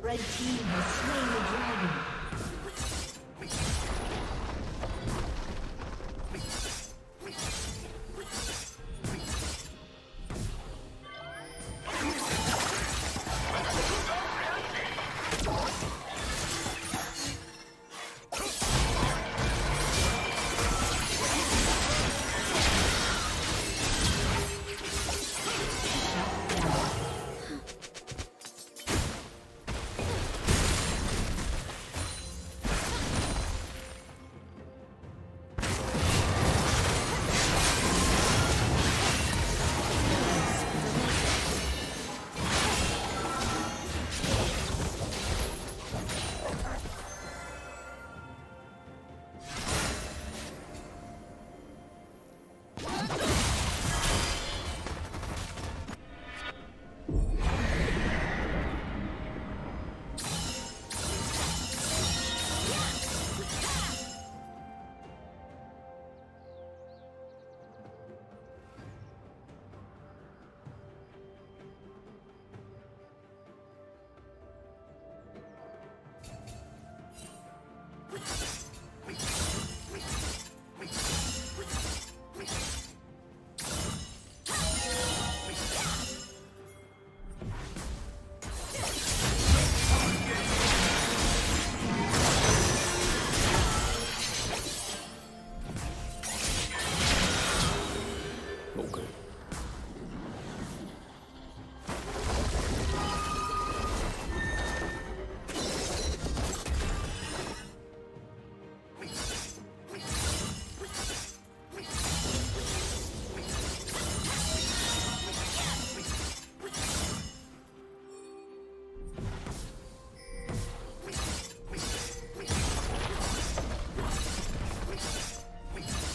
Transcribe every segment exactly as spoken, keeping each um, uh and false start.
Red team has slain the dragon.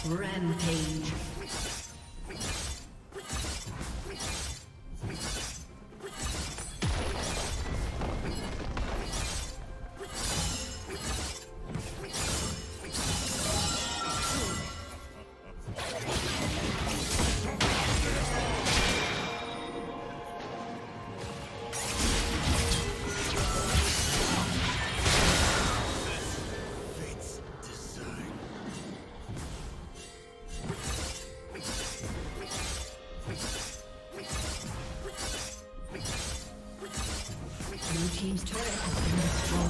Rampage. Team's turret has been destroyed.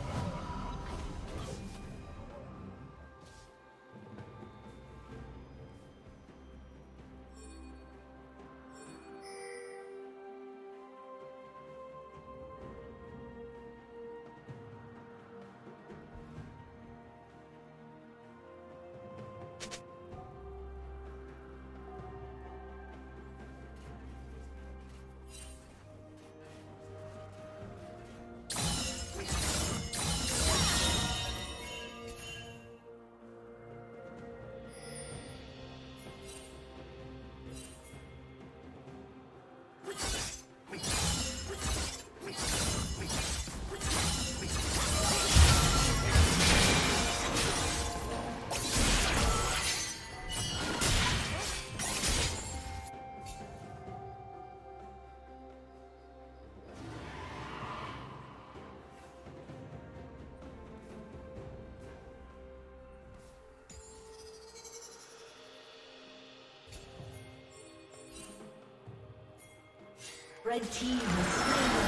Red team has slain the victim.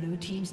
Blue team's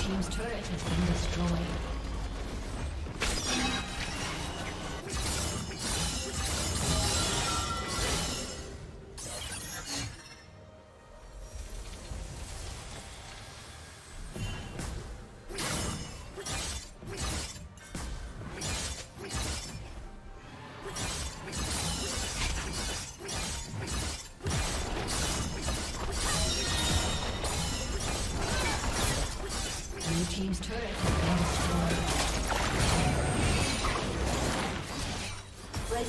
Team's turret has been destroyed. Red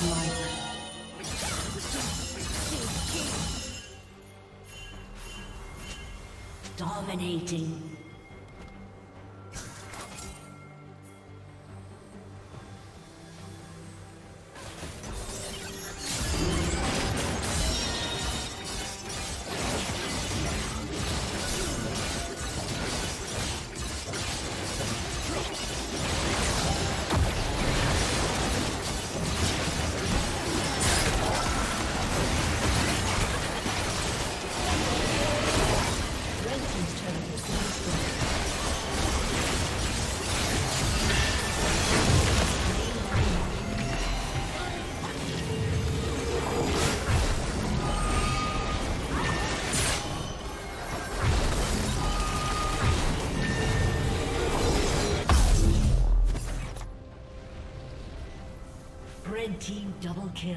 Like dominating. Team double kill.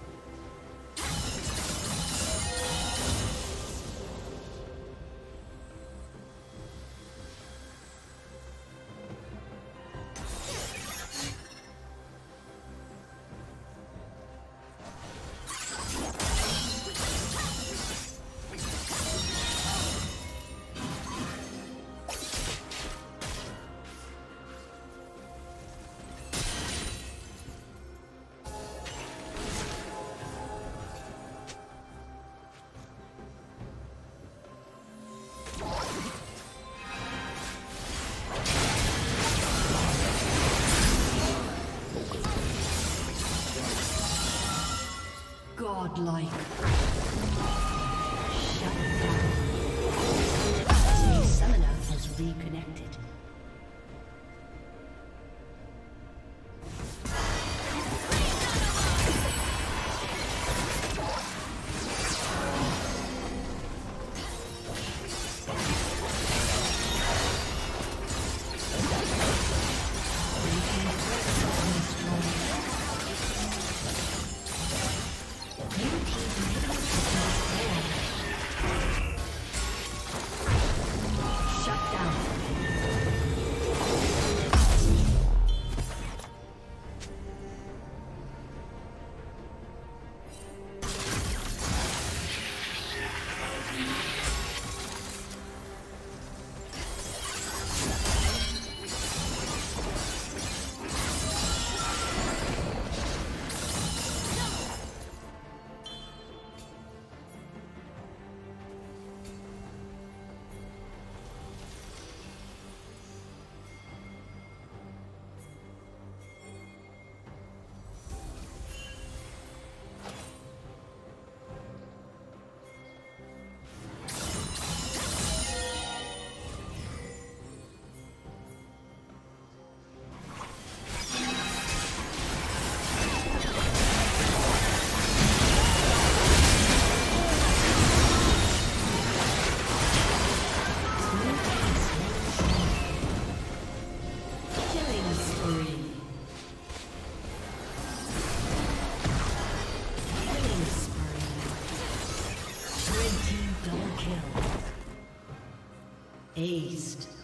Godlike. Aced.